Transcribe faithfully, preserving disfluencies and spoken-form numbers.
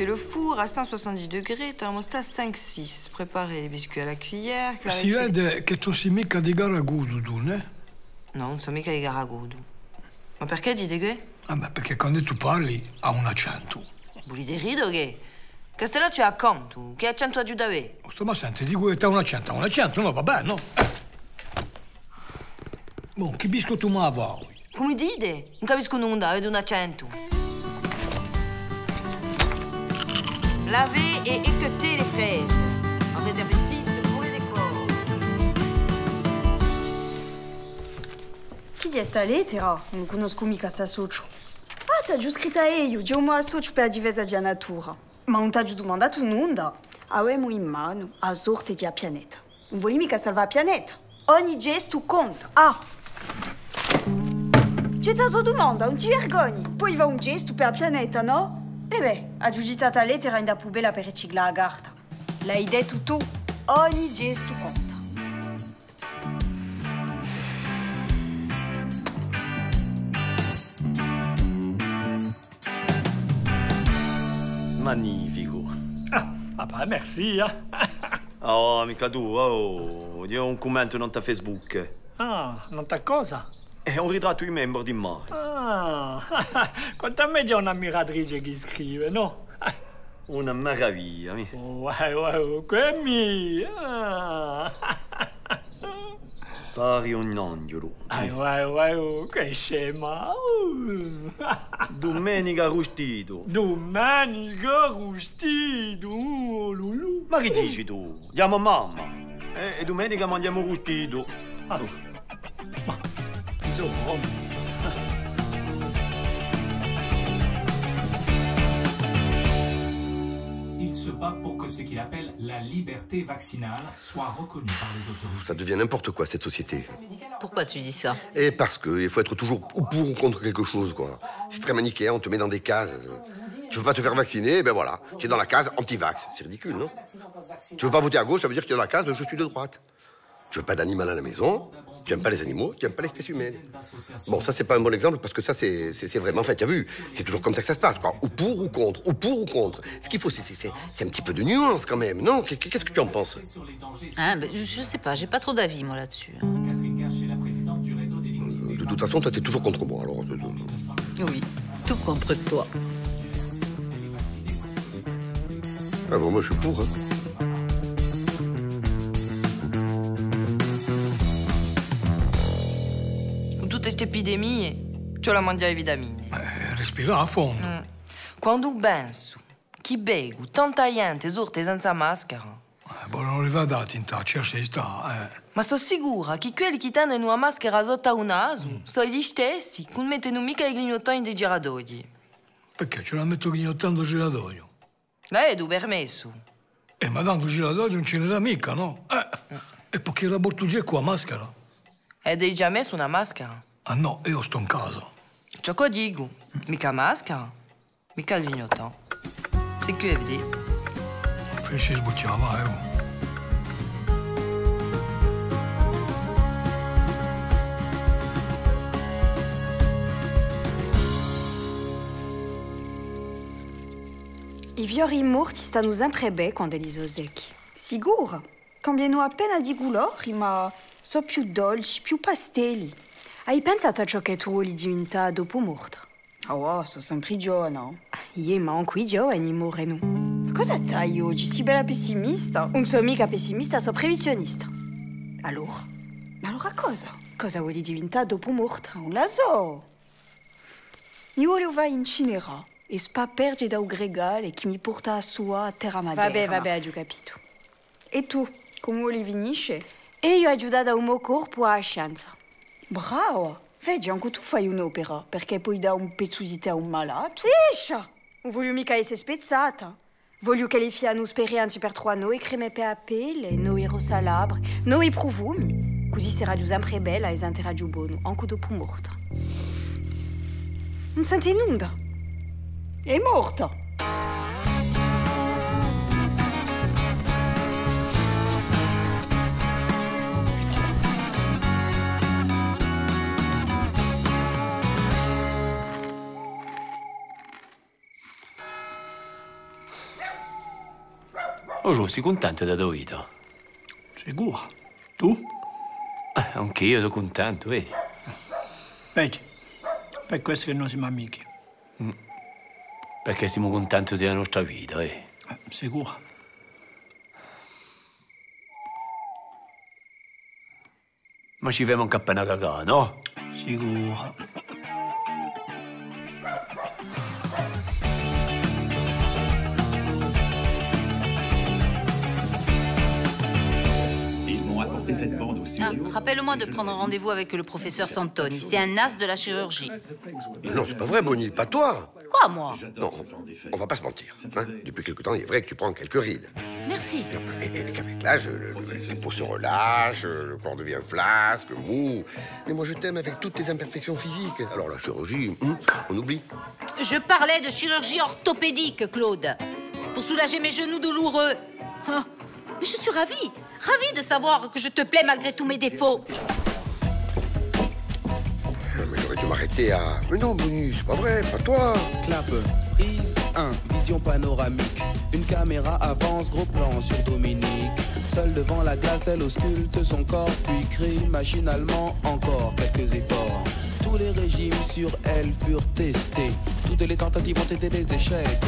fait le four à cent soixante-dix degrés, thermostat cinq six. Préparez les biscuits à la cuillère. Si vede che tu si mica di gara gudu, tu, ne? No, non so mica di gara gudu. Ma perché dite che? Ah, beh, perché quando tu parli ha un accento. Volete rido che? Castellaccio ha conto. Che accento ha giù da me? Ma senti, dico che ha un accento, ha un accento, no, vabbè, no. Bon, che bisco tu ma vuoi? Come dite? Non capisco nulla, vedo un accento. Lavez et équeutez les fraises. En réservez six pour les décors. Chi ti è sta lettera? Non conosco mica st'associato. Ah, t'ha giù scritta io, di un associato per la difesa della natura. Ma non t'ha giù domandato nulla. Avemo in mano a sorte della pianeta. Non vuoi mica salvare la pianeta. Ogni gesto conta. Ah! C'è la sua domanda, non ti vergogni. Poi va un gesto per la pianeta, no? E beh, aggiungitata lettera in da pubella per riciclare la carta. L'hai detto tu, ogni gesto conta. Magnifico. Ah, vabbè, merci, eh? Oh, mica tu, oh, io ho un commento non da Facebook. Ah, non da cosa? È un ritratto di membro di mare. Ah, quanto a me c'è un'ammiratrice che scrive, no? Una meraviglia, mi. Oh, oh, oh, che è mia. Pari un angelo. Oh, oh, oh, che scema. Domenica Rustito. Domenica Rustito. Ma che dici tu? Chiamo mamma. Eh, e domenica mandiamo Rustito. Ah. Oh. So, um. Il se bat pour que ce qu'il appelle la liberté vaccinale soit reconnue par les autorités. Ça devient n'importe quoi, cette société. Pourquoi tu dis ça? Eh, parce qu'il faut être toujours ou pour ou contre quelque chose, quoi. C'est très manichéen, on te met dans des cases. Tu veux pas te faire vacciner, et ben voilà, tu es dans la case anti-vax. C'est ridicule, non? Tu veux pas voter à gauche, ça veut dire que tu es dans la case de je suis de droite. Tu veux pas d'animal à la maison? Tu n'aimes pas les animaux, tu n'aimes pas l'espèce humaine. Bon, ça, c'est pas un bon exemple, parce que ça, c'est vraiment... Enfin, tu as vu, c'est toujours comme ça que ça se passe, quoi. Ou pour ou contre, ou pour ou contre. Ce qu'il faut, c'est un petit peu de nuance, quand même, non? Qu'est-ce que tu en penses? Ah, ben, je sais pas, j'ai pas trop d'avis, moi, là-dessus. Hein. De toute façon, toi, t'es toujours contre moi, alors... Oui, tout contre toi. Ah bon, moi, je suis pour, hein. Questa epidemia ce la mandiamo ai vitamine. Eh, respira a fondo. Mm. Quando penso che bevo tanta gente sorte senza maschera. Eh, boh, non li va dati in ta certezza, eh. Ma sono sicura che quelli che hanno una maschera sotto un naso mm. sono gli stessi che non mettono mica i ghignottoni dei giradogli. Perché ce la metto ghignottando il giradoglio? Lei è tu permesso. Eh, ma tanto il giradoglio non ce ne dà mica, no? Eh, mm. E perché la bottiglia qua maschera? E devi già messo una maschera? Ah no, io sto in casa. Ciò che dico, mica maschera, mica il ghignottino. Se che vedi? Non finisci sbocciava, eh. I fiori morti stanno sempre bene quando li secchi. Sicuro, cambiano appena di colori, ma sono più dolci, più pastelli. Hai pensato a ciò che tu li diventa dopo morta? Oh, sono sempre giovane. Io ma qui giovani muoiono. Ma cosa t'hai oggi? Sei bella pessimista? Non sono mica pessimista, sono previsionista. Allora? Allora cosa? Cosa vuoi diventare dopo morta? Non la so. Mi volevo incinerare e spaperge da un gregale che mi porta a sua a terra maderna. Vabbè, vabbè, hai già capito. E tu, come vuoi finisce? E io ho aiutato il mio corpo a scienza. Bravo! Vedi, anche tu fai un'opera, perché puoi dare un pezzo di te a un malato. Escia! Non voglio mica essere spezzata. Voglio che le fie hanno esperienze per trovare noi creme per la pelle, noi rosalabre, noi profumi. Così sarà giù sempre bella e sentirà giù buono, anche dopo morta. Non sente nulla. È morta. Oh Giù, sei contento della tua vita? Sicuro. Tu? Eh, anche io sono contento, vedi? Peggio, per questo che noi siamo amici. Mm. Perché siamo contenti della nostra vita, eh? Eh, sicuro. Ma ci vediamo anche appena cagà, no? Sicuro. Ils m'ont apporté cette bande au studio. Ah, rappelle-moi de prendre rendez-vous avec le professeur Santoni. C'est un as de la chirurgie. Non, c'est pas vrai, Bonnie, pas toi. Quoi, moi? Non, on va pas se mentir. Hein? Depuis quelque temps, il est vrai que tu prends quelques rides. Merci. Et, et qu'avec l'âge, le, le, le peau se relâche, le corps devient flasque, mou. Mais moi, je t'aime avec toutes tes imperfections physiques. Alors la chirurgie, on oublie. Je parlais de chirurgie orthopédique, Claude, pour soulager mes genoux douloureux. Hein? Mais je suis ravie, ravie de savoir que je te plais malgré tous mes défauts. Tu m'arrêtais à... Mais non, Bonnie, c'est pas vrai, pas toi. Clap, prise un, vision panoramique. Une caméra avance, gros plan sur Dominique. Seule devant la glace, elle ausculte son corps, puis crie machinalement encore quelques efforts. Tous les régimes sur elle furent testés. Toutes les tentatives ont été des échecs.